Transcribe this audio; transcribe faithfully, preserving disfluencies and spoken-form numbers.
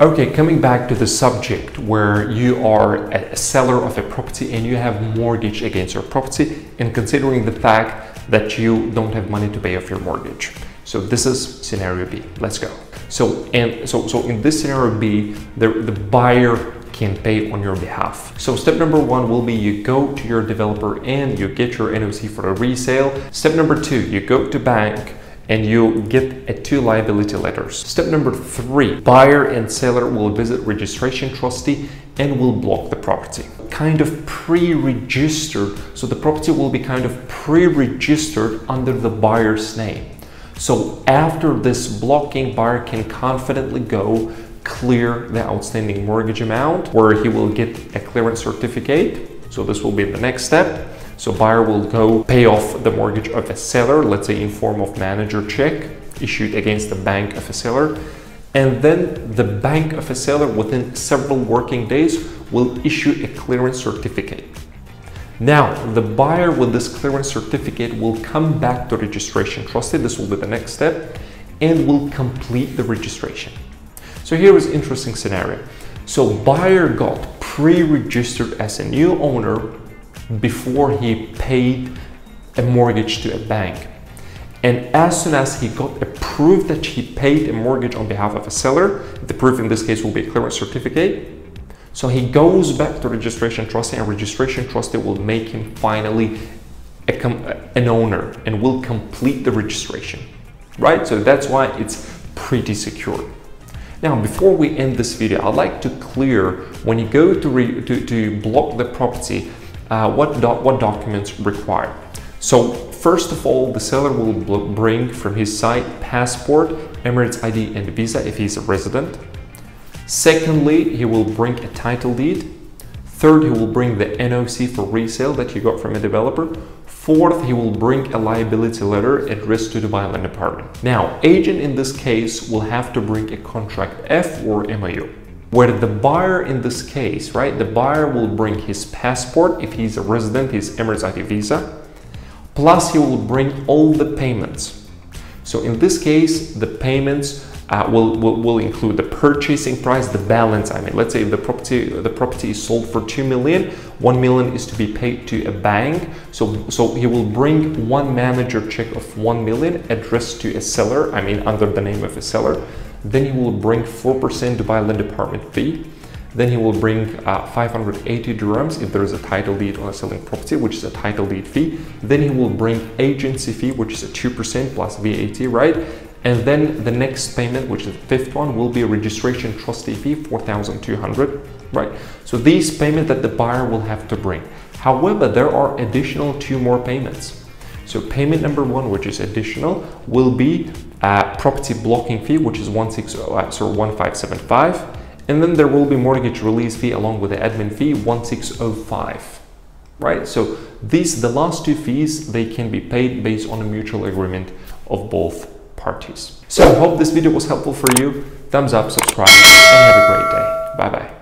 Okay, coming back to the subject where you are a seller of a property and you have mortgage against your property and considering the fact that you don't have money to pay off your mortgage. So this is scenario B. Let's go. So and so so in this scenario B, the, the buyer can pay on your behalf. So step number one will be you go to your developer and you get your N O C for a resale. Step number two, you go to bank and you get a two liability letters. Step number three, buyer and seller will visit registration trustee and will block the property. Kind of pre-registered, so the property will be kind of pre-registered under the buyer's name. So after this blocking, buyer can confidently go clear the outstanding mortgage amount where he will get a clearance certificate. So this will be the next step. So buyer will go pay off the mortgage of a seller, let's say in form of manager check issued against the bank of a seller. And then the bank of a seller within several working days will issue a clearance certificate. Now, the buyer with this clearance certificate will come back to registration trustee. This will be the next step and will complete the registration. So here is interesting scenario. So buyer got pre-registered as a new owner before he paid a mortgage to a bank. And as soon as he got a proof that he paid a mortgage on behalf of a seller, the proof in this case will be a clearance certificate. So he goes back to registration trustee and registration trustee will make him finally a com an owner and will complete the registration, right? So that's why it's pretty secure. Now, before we end this video, I'd like to clear when you go to, re to, to block the property, Uh, what, doc what documents required. So first of all, the seller will bring from his side passport, Emirates I D and visa if he's a resident. Secondly, he will bring a title deed. Third, he will bring the N O C for resale that he got from a developer. Fourth, he will bring a liability letter addressed to Dubai Land Department. Now, agent in this case will have to bring a contract F or M O U. Where the buyer in this case, right, the buyer will bring his passport if he's a resident, his Emirates I D visa, plus he will bring all the payments. So in this case, the payments uh, will, will, will include the purchasing price, the balance, I mean, let's say the property, the property is sold for two million, one million is to be paid to a bank. So, so he will bring one manager check of one million addressed to a seller, I mean, under the name of a seller. Then he will bring four percent Dubai Land Department fee. Then he will bring uh, five hundred eighty dirhams if there is a title deed on a selling property, which is a title deed fee. Then he will bring agency fee, which is a two percent plus V A T, right? And then the next payment, which is the fifth one, will be a registration trustee fee, four thousand two hundred, right? So these payments that the buyer will have to bring. However, there are additional two more payments. So payment number one, which is additional, will be uh, property blocking fee, which is one six zero, sorry, one five seven five. And then there will be mortgage release fee along with the admin fee, one six zero five, right? So these, the last two fees, they can be paid based on a mutual agreement of both parties. So I hope this video was helpful for you. Thumbs up, subscribe, and have a great day. Bye-bye.